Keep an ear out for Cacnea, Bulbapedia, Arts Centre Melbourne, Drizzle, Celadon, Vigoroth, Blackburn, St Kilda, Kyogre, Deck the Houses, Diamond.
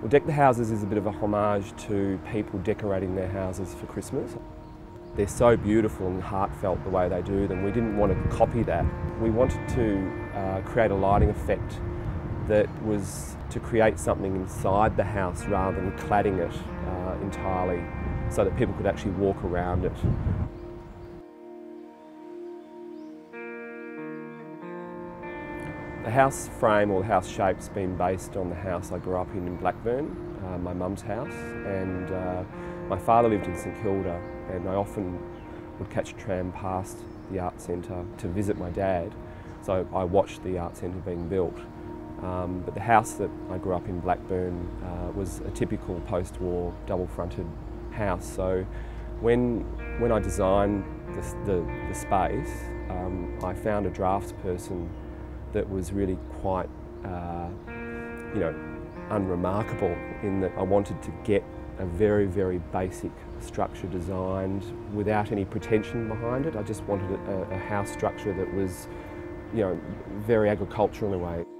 Well, Deck the Houses is a bit of a homage to people decorating their houses for Christmas. They're so beautiful and heartfelt the way they do them. We didn't want to copy that. We wanted to create a lighting effect that was to create something inside the house rather than cladding it entirely, so that people could actually walk around it. The house frame or the house shape's been based on the house I grew up in Blackburn, my mum's house, and my father lived in St Kilda, and I often would catch a tram past the Arts Centre to visit my dad, so I watched the Arts Centre being built. But the house that I grew up in Blackburn was a typical post-war double-fronted house, so when I designed the space, I found a draftsperson that was really quite, unremarkable, in that I wanted to get a very, very basic structure designed without any pretension behind it. I just wanted a house structure that was, very agricultural in a way.